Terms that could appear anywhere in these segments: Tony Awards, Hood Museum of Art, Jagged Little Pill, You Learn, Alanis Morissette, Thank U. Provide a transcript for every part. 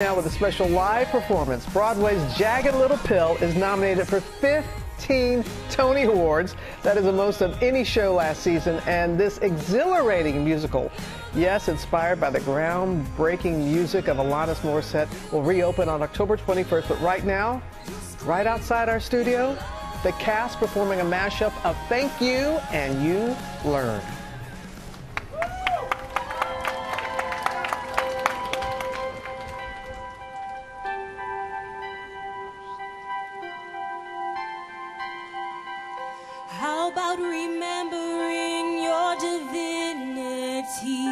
Now with a special live performance, Broadway's Jagged Little Pill is nominated for 15 Tony Awards. That is the most of any show last season, and this exhilarating musical, yes, inspired by the groundbreaking music of Alanis Morissette, will reopen on October 21st. But right now, right outside our studio, the cast performing a mashup of Thank You and You Learn. How about remembering your divinity?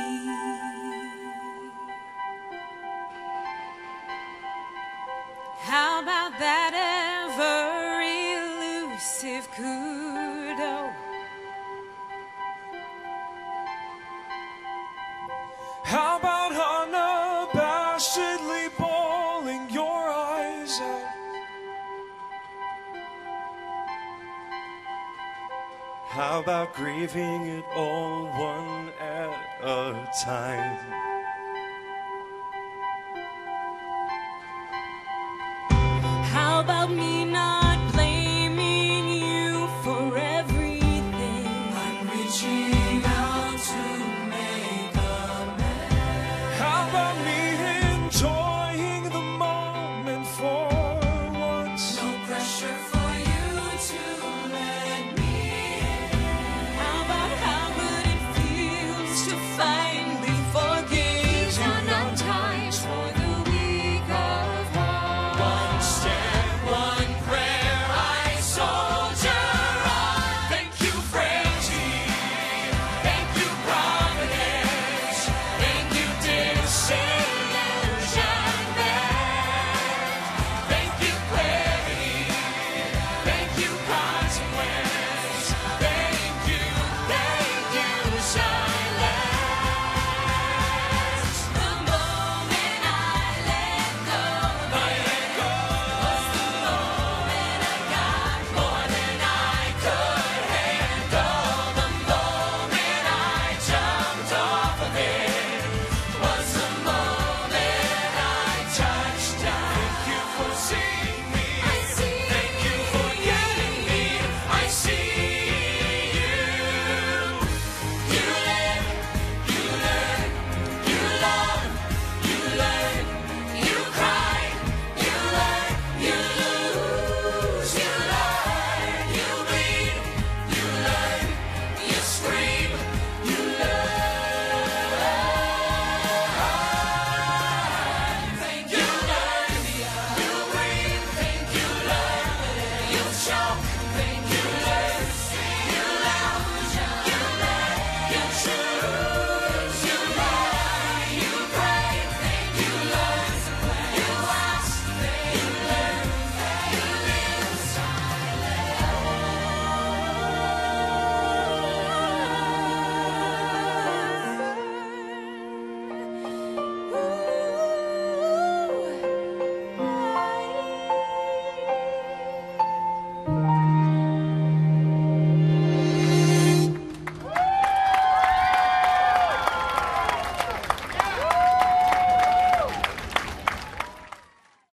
How about that ever elusive kudo? How about unabashedly bawling your eyes out? How about grieving it all one at a time? How about me?